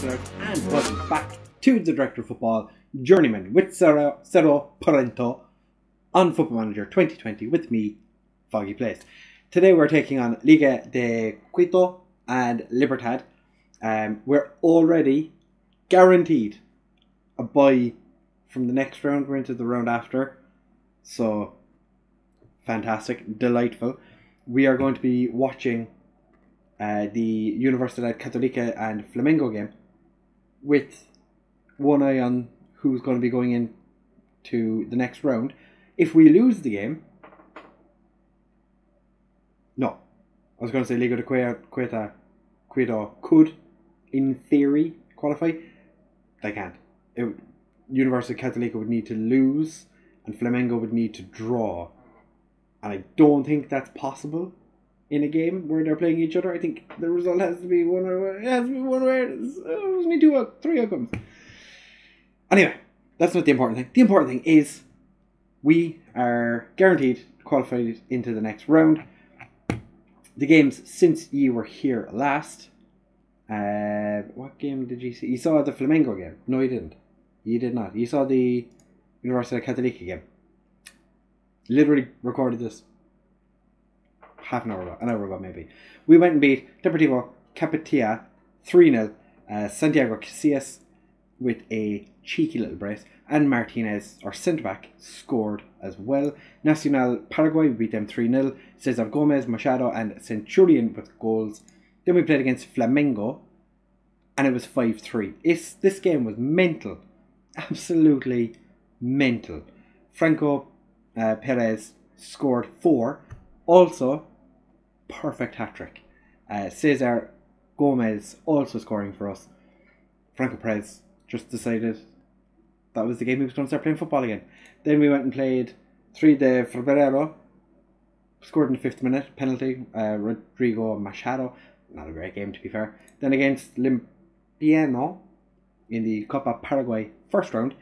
counselors, and was back to the director of football, journeyman, with Cerro Porteño on Football Manager 2020 with me, Foggy Plays. Today we're taking on Liga de Quito and Libertad. We're already guaranteed a bye from the next round. We're into the round after. So, fantastic, delightful. We are going to be watching the Universidad Católica and Flamengo game with one eye on who's going to be going in to the next round. If we lose the game... No. I was going to say Liga de Quito could, in theory, qualify. They can't. Universidad Católica would need to lose and Flamengo would need to draw. And I don't think that's possible in a game where they're playing each other. I think the result has to be one way. It was me 2-3 outcomes. Anyway, that's not the important thing. The important thing is we are guaranteed qualified into the next round. The games since you were here last. What game did you see? You saw the Flamengo game. No, you didn't. You did not. You saw the Universidad Católica game. Literally recorded this half an hour ago, an hour ago maybe. We went and beat Deportivo Capetilla 3-0. Santiago Casillas with a cheeky little brace. And Martinez, our centre-back, scored as well. Nacional Paraguay beat them 3-0. César Gomez, Machado and Centurion with goals. Then we played against Flamengo and it was 5-3. This game was mental. Absolutely mental. Franco Perez scored 4. Also, perfect hat-trick. César Gomez also scoring for us. Franco Perez just decided that was the game he was going to start playing football again. Then we went and played 3 de Febrero. Scored in the 5th minute. Penalty. Rodrigo Machado. Not a great game, to be fair. Then against Limpiano in the Copa Paraguay first round.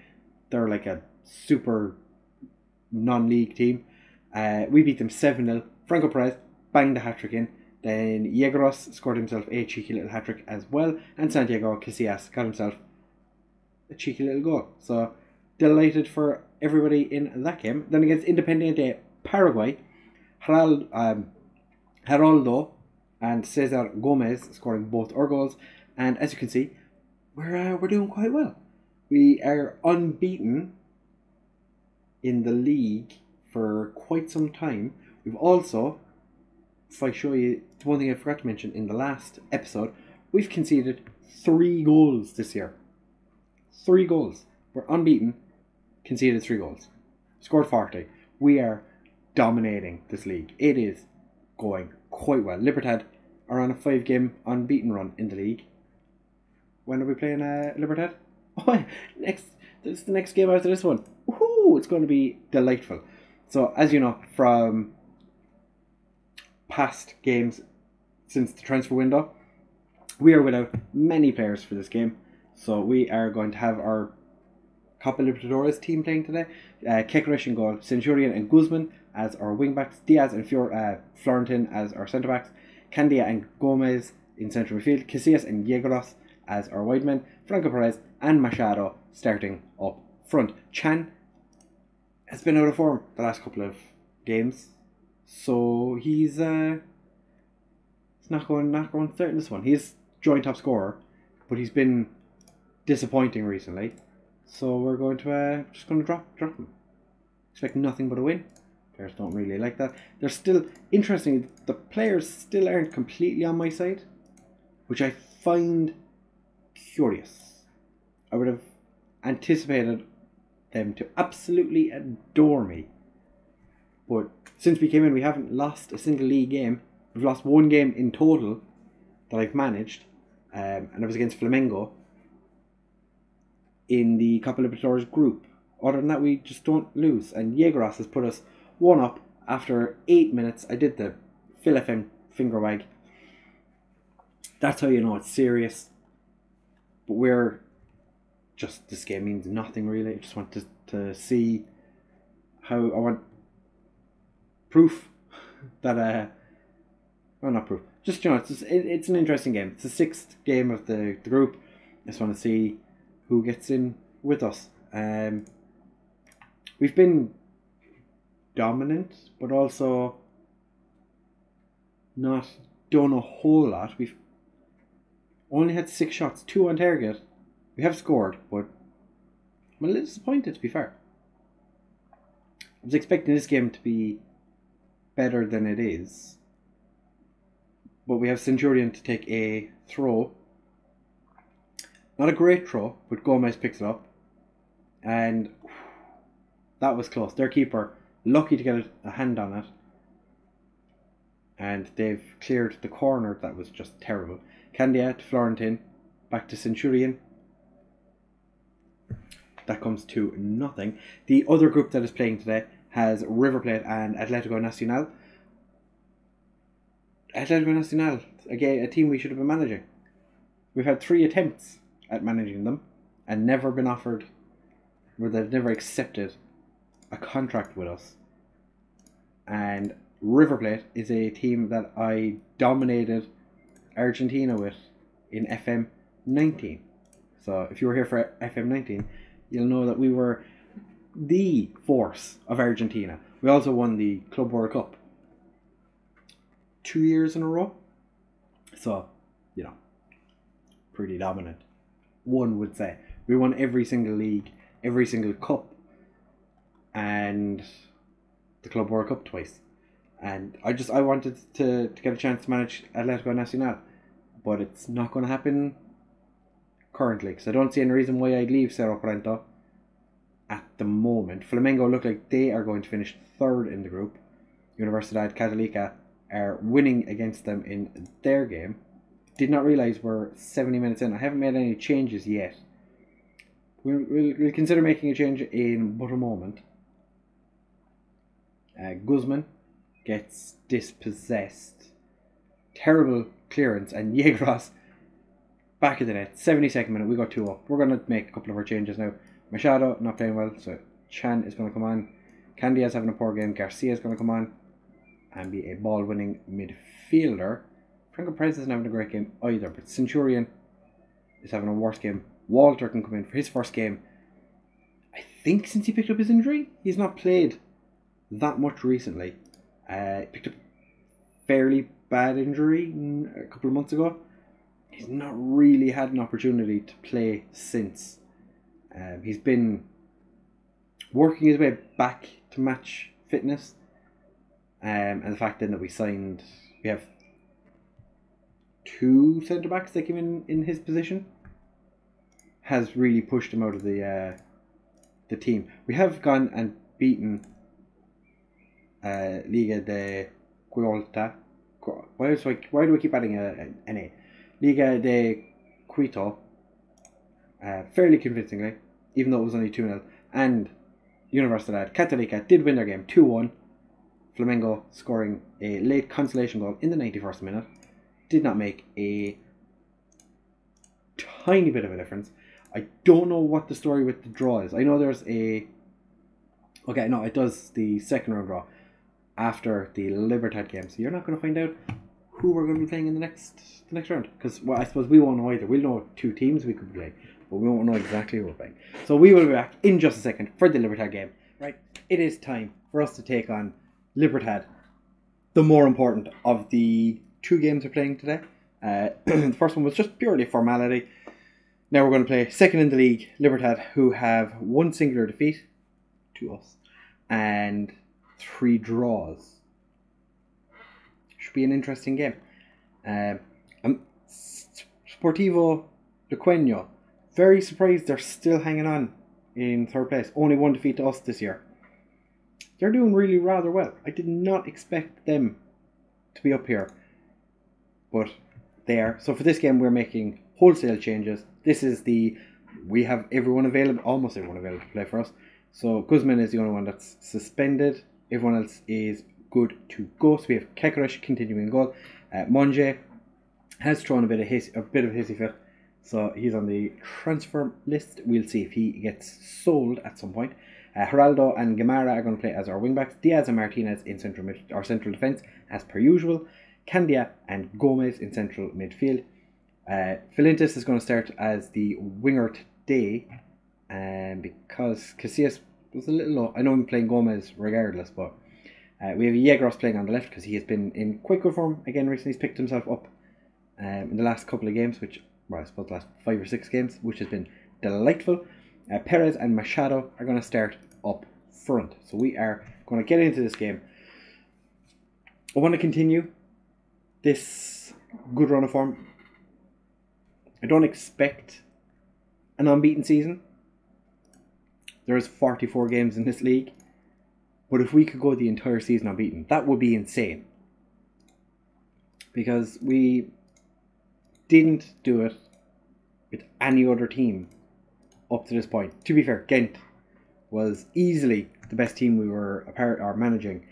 They're like a super non-league team. We beat them 7-0. Franco Perez banged the hat-trick in. Then Yegros scored himself a cheeky little hat-trick as well. And Santiago Casillas got himself a cheeky little goal. So, delighted for everybody in that game. Then against Independiente Paraguay, Geraldo and Cesar Gomez scoring both our goals. And as you can see, we're doing quite well. We are unbeaten in the league for quite some time. We've also, if I show you, the one thing I forgot to mention in the last episode, we've conceded 3 goals this year. 3 goals. We're unbeaten, conceded 3 goals. Scored 40. We are dominating this league. It is going quite well. Libertad are on a 5-game unbeaten run in the league. When are we playing Libertad? Oh, this is the next game after this one. Woohoo! It's going to be delightful. So, as you know, from past games since the transfer window, we are without many players for this game. So we are going to have our Copa Libertadores team playing today. Kekerech in goal, Centurion and Guzman as our wing-backs, Diaz and Florentin as our centre-backs, Candia and Gomez in central midfield, Casillas and Yegros as our wide men, Franco Perez and Machado starting up front. Chan has been out of form the last couple of games, so he's not going to start in this one. He's joint top scorer, but he's been disappointing recently, so we're going to just going to drop him. Expect nothing but a win. Players don't really like that. They're still interesting. The players still aren't completely on my side, which I find curious. I would have anticipated them to absolutely adore me, but since we came in, we haven't lost a single league game. We've lost one game in total that I've managed, and it was against Flamengo in the Copa Libertadores group. Other than that, we just don't lose. And Yegros has put us 1 up after 8 minutes. I did the Phil FM finger wag. That's how you know it's serious. But we're just, this game means nothing really. I just want to see how, I want proof that, well, not proof, just, you know, it's an interesting game. It's the 6th game of the group. just want to see who gets in with us. We've been dominant, but also not done a whole lot. We've only had 6 shots, 2 on target. We have scored, but I'm a little disappointed, to be fair. I was expecting this game to be better than it is. But we have Centurion to take a throw. Not a great throw, but Gomez picks it up. And that was close. Their keeper, lucky to get a hand on it. And they've cleared the corner. That was just terrible. Candia to Florentin. Back to Centurion. That comes to nothing. The other group that is playing today has River Plate and Atlético Nacional. Atlético Nacional, again, a team we should have been managing. We've had 3 attempts at managing them and never been offered, or they've never accepted a contract with us. And River Plate is a team that I dominated Argentina with in FM19. So if you were here for FM19, you'll know that we were the force of Argentina. We also won the Club World Cup 2 years in a row. So, you know, pretty dominant, one would say. We won every single league, every single cup, and the Club World Cup twice. And I wanted to get a chance to manage Atlético Nacional, but it's not going to happen currently, because I don't see any reason why I'd leave Cerro Porteño at the moment. Flamengo look like they are going to finish 3rd in the group. Universidad Católica are winning against them in their game. Did not realise we're 70 minutes in. I haven't made any changes yet. We'll consider making a change in but a moment. Guzman gets dispossessed. Terrible clearance, and Yegros back of the net. 72nd minute, we got 2 up. We're going to make a couple of our changes now. Machado not playing well, so Chan is going to come on. Candia is having a poor game. Garcia is going to come on and be a ball-winning midfielder. Franco Perez isn't having a great game either, but Centurion is having a worse game. Walter can come in for his first game. I think since he picked up his injury, he's not played that much recently. He picked up a fairly bad injury a couple of months ago. He's not really had an opportunity to play since. He's been working his way back to match fitness. And the fact then that we have 2 centre backs that came in his position, has really pushed him out of the team. We have gone and beaten Liga de Quito. Why do we keep adding an A? Liga de Quito, fairly convincingly, even though it was only 2-0. And Universidad Católica did win their game 2-1. Flamengo scoring a late consolation goal in the 91st minute. Did not make a tiny bit of a difference. I don't know what the story with the draw is. I know there's a... Okay, no, it does the second round draw after the Libertad game. So you're not going to find out who we're going to be playing in the next round. Because, well, I suppose we won't know either. We'll know 2 teams we could be playing, but we won't know exactly who we're playing. So we will be back in just a second for the Libertad game. Right, it is time for us to take on Libertad, the more important of the 2 games we're playing today. The first one was just purely formality. Now we're going to play second in the league, Libertad, who have 1 singular defeat to us and 3 draws. Should be an interesting game. Sportivo Luqueño, very surprised they're still hanging on in 3rd place. Only 1 defeat to us this year. They're doing really rather well. I did not expect them to be up here, but they are. So for this game, we're making wholesale changes. This is the... We have everyone available, almost everyone available to play for us. So Guzman is the only one that's suspended. Everyone else is good to go. So we have Kekerech continuing goal. Monge has thrown a bit of a hissy fit. So he's on the transfer list. We'll see if he gets sold at some point. Geraldo and Gamarra are going to play as our wingbacks. Diaz and Martinez in central defence, as per usual. Candia and Gomez in central midfield. Philintis is going to start as the winger today, because Casillas was a little low. I know I'm playing Gomez regardless, but we have Yegros playing on the left because he has been in quite good form again recently. He's picked himself up in the last couple of games, which, well, I suppose the last 5 or 6 games, which has been delightful. Perez and Machado are going to start up front. So we are going to get into this game. I want to continue this good run of form. I don't expect an unbeaten season. There is 44 games in this league. But if we could go the entire season unbeaten, that would be insane. Because we didn't do it with any other team up to this point. To be fair, Ghent was easily the best team we were managing.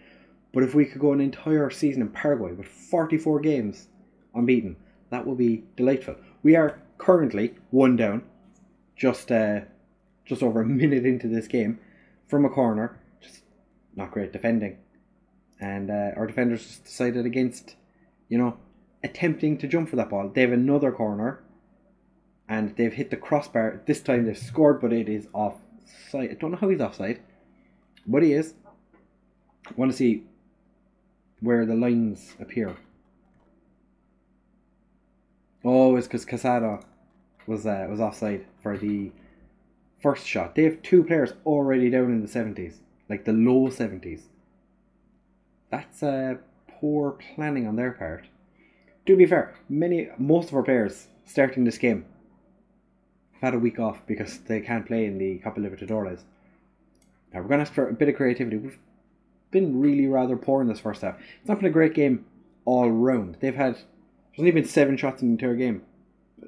But if we could go an entire season in Paraguay with 44 games unbeaten, that would be delightful. We are currently 1 down, just over a minute into this game, from a corner. Just not great defending. And our defenders just decided against, you know, attempting to jump for that ball. They have another corner, and they've hit the crossbar. This time they've scored, but it is offside. I don't know how he's offside, but he is. I want to see where the lines appear. Oh, it's because Casado was offside for the first shot. They have 2 players already down in the 70s, like the low 70s. That's poor planning on their part. To be fair, most of our players starting this game have had a week off because they can't play in the Copa Libertadores. Now we're going to ask for a bit of creativity. We've been really rather poor in this first half. It's not been a great game all round. They've had, there's only been 7 shots in the entire game,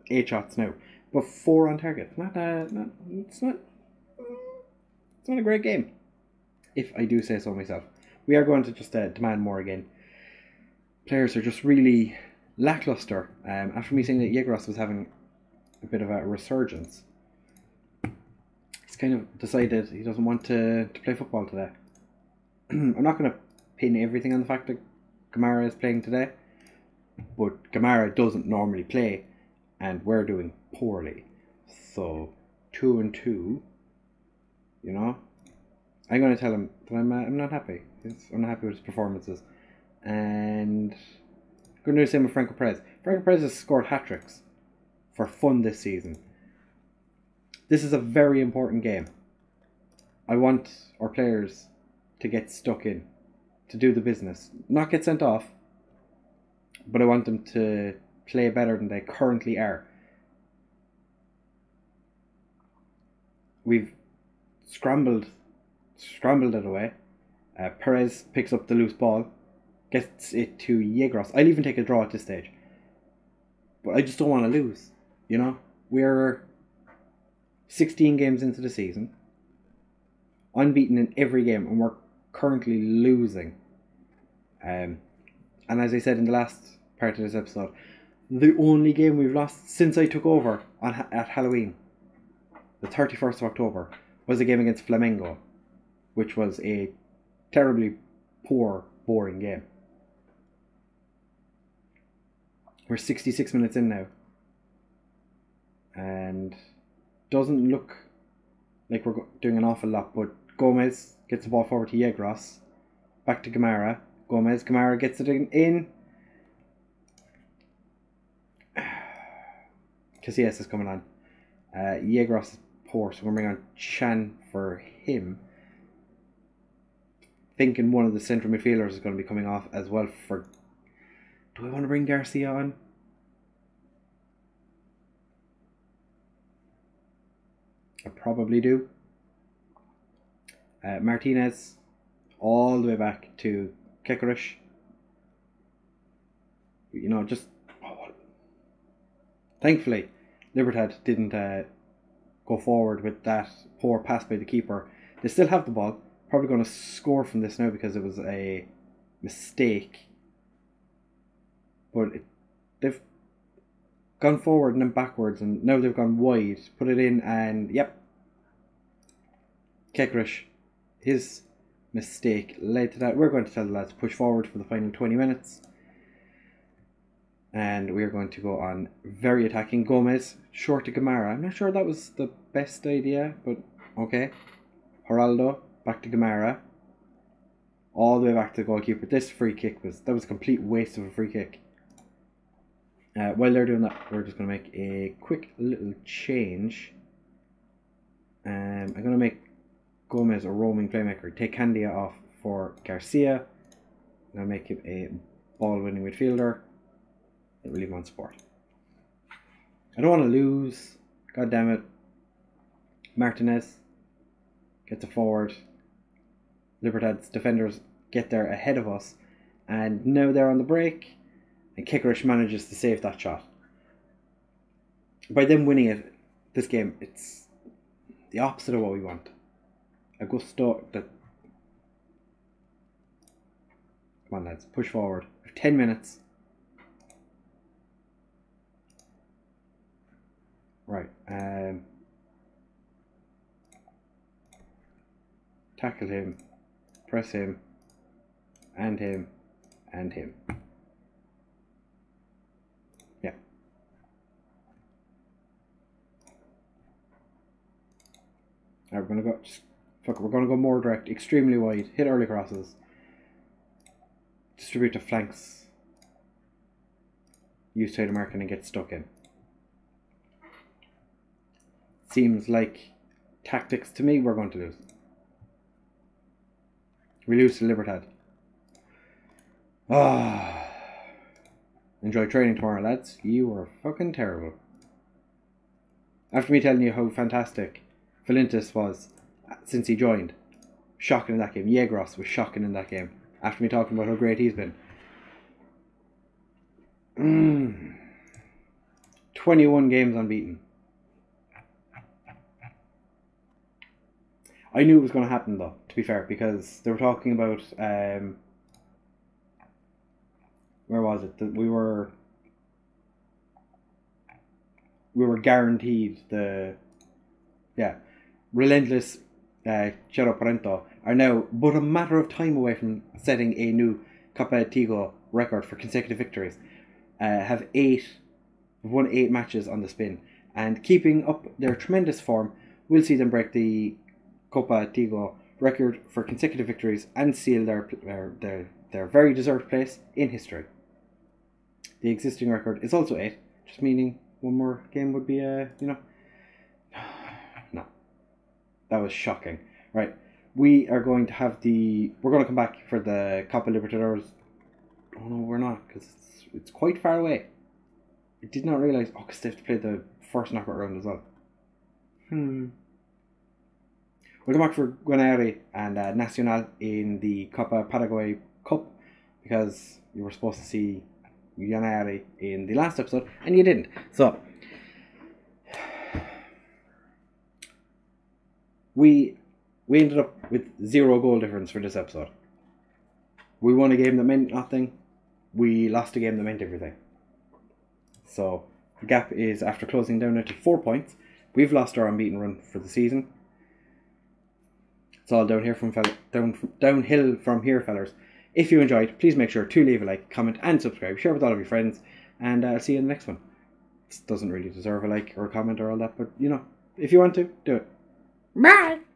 8 shots now, but 4 on target. It's not a great game, if I do say so myself. We are going to just demand more again. Players are just really lackluster. After me saying that Yegros was having a bit of a resurgence, he's kind of decided he doesn't want to play football today. I'm not going to pin everything on the fact that Gamarra is playing today, but Gamarra doesn't normally play, and we're doing poorly. So 2 and 2, you know, I'm going to tell him that I'm not happy. I'm not happy with his performances, and I'm going to do the same with Franco Perez. Franco Perez has scored hat-tricks for fun this season. This is a very important game. I want our players to get stuck in, to do the business, not get sent off. But I want them to play better than they currently are. We've scrambled it away. Perez picks up the loose ball, gets it to Yegros. I'll even take a draw at this stage. But I just don't want to lose, you know? We're 16 games into the season, unbeaten in every game, and we're currently losing. And as I said in the last part of this episode, the only game we've lost since I took over at Halloween, the 31st of October, was a game against Flamengo, which was a terribly poor, boring game. We're 66 minutes in now, and doesn't look like we're doing an awful lot, but Gomez gets the ball forward to Yegros, back to Gamarra. Gamarra gets it in. Casillas is coming on. Yegros is poor, so we're going to bring on Chan for him. Thinking one of the central midfielders is going to be coming off as well for... Do I want to bring Garcia on? I probably do. Martinez all the way back to Kekerech. You know, just... Oh, thankfully, Libertad didn't go forward with that poor pass by the keeper. They still have the ball. Probably going to score from this now because it was a mistake. But they've gone forward and then backwards, and now they've gone wide. Put it in and... Yep. Kekerech. His mistake led to that. We're going to tell the lads to push forward for the final 20 minutes. And we are going to go on very attacking. Gomez, short to Gamarra. I'm not sure that was the best idea, but okay. Geraldo, back to Gamarra. All the way back to the goalkeeper. This free kick was a complete waste of a free kick. While they're doing that, we're just going to make a quick little change. I'm going to make Gomez a roaming playmaker. Take Candia off for Garcia. I'm going to make him a ball-winning midfielder. Leave him on support. I don't want to lose. God damn it. Martinez gets a forward. Libertad's defenders get there ahead of us. And now they're on the break. And Kekerech manages to save that shot. By them winning it, this game, it's the opposite of what we want. A gusto that... Come on, lads. Push forward. We have 10 minutes. Right. Tackle him. Press him. And him. And him. We're gonna go. We're gonna go more direct, extremely wide. Hit early crosses. Distribute to flanks. Use tighter marking and get stuck in. Seems like tactics to me. We're going to lose. We lose to Libertad. Ah. Enjoy training tomorrow, lads. You were fucking terrible. After me telling you how fantastic Philintis was since he joined. Shocking in that game. Yegros was shocking in that game. After me talking about how great he's been. 21 games unbeaten. I knew it was going to happen though, to be fair, because they were talking about where was it that we were guaranteed the Relentless Cerro Porteño are now but a matter of time away from setting a new Copa Tigo record for consecutive victories. Have won 8 matches on the spin, and keeping up their tremendous form will see them break the Copa Tigo record for consecutive victories and seal their very deserved place in history. The existing record is also 8, just meaning one more game would be That was shocking. Right, we are going to have the... We're going to come back for the Copa Libertadores. Oh no, we're not, because it's quite far away. I did not realise... Oh, because they have to play the first knockout round as well. We'll come back for Guarani and Nacional in the Copa Paraguay Cup, because you were supposed to see Guarani in the last episode, and you didn't. So... We ended up with 0 goal difference for this episode. We won a game that meant nothing. We lost a game that meant everything. So, the gap is, after closing down now, to 4 points. We've lost our unbeaten run for the season. It's all downhill from here, fellas. If you enjoyed, please make sure to leave a like, comment and subscribe. Share with all of your friends. And I'll see you in the next one. This doesn't really deserve a like or a comment or all that, but, you know, if you want to, do it. Bye.